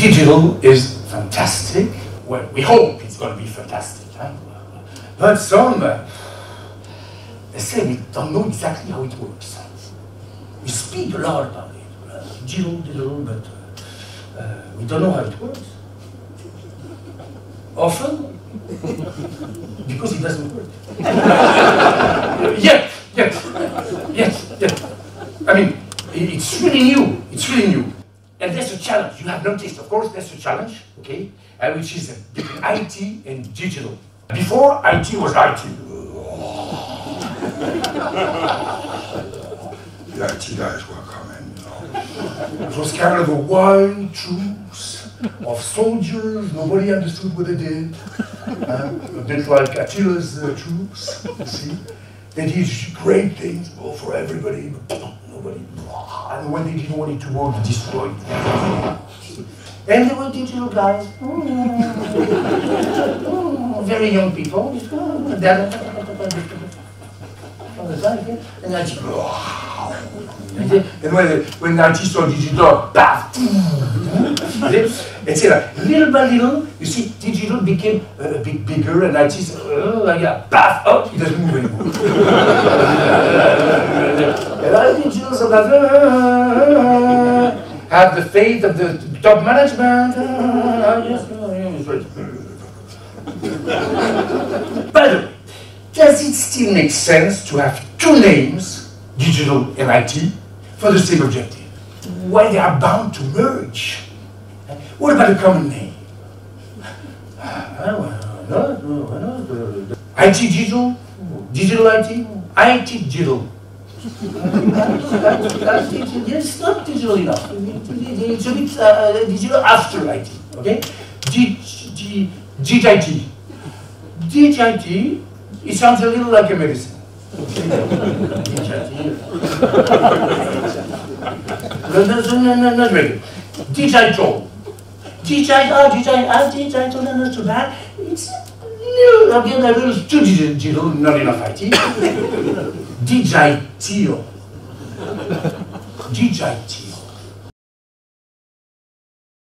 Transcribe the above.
Digital is fantastic. Well, we hope it's going to be fantastic. Huh? But some, they say we don't know exactly how it works. We speak a lot about it. Digital, but we don't know how it works. Often, because it doesn't work. Yes. I mean, it's really new. It's really new. And that's a challenge. You have noticed, of course, that's a challenge, okay? Which is between IT and digital. Before, IT was IT. The IT guys were coming, you know. It was kind of a wild truce of soldiers. Nobody understood what they did. A bit like Attila's troops, you see? They did great things for everybody, but nobody. And when they didn't want it to work, they destroyed it. And they were digital guys. Very young people. And when the artists saw digital, bah! And so, little by little, you see, digital became a bit bigger, and artists, like that, bah! Up, it doesn't move anymore. And I think digital sometimes have the faith of the top management. By the way, does it still make sense to have two names, digital and IT, for the same objective? Why they are bound to merge? What about a common name? IT digital, digital IT, IT digital. It's not digital enough. It's a bit digital after IT, okay? DIT. DIT, it sounds a little like a medicine. Not really. Digital. Digital, not so bad. It's a little, again, a little too digital, not enough IT. DIT.